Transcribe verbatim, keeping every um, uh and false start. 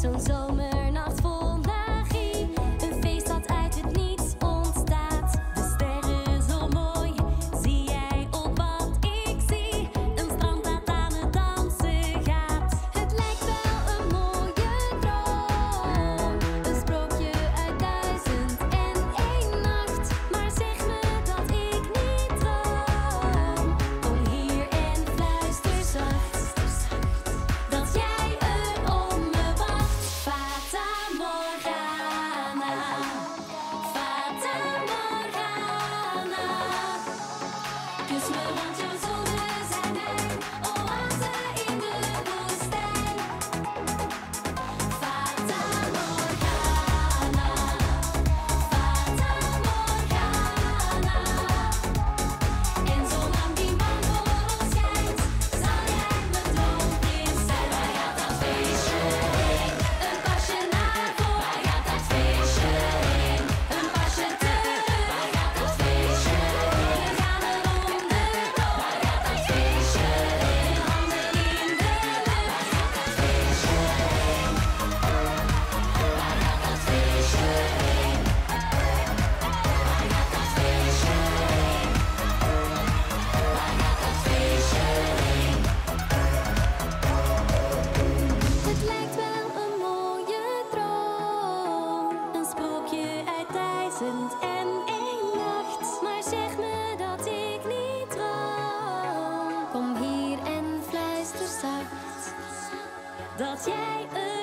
Zo'n zomernacht vol magie, een feest dat uit het niets ontstaat. De sterren zo mooi, zie jij op wat ik zie. Een strand dat aan het dansen gaat. Het lijkt wel een mooie droom, een sprookje uit duizend en één nacht. Maar zeg me dat ik niet droom. Kom hier en fluister zacht, dat jij en één nacht. Maar zeg me dat ik niet droom. Kom hier en fluister zacht, dat jij een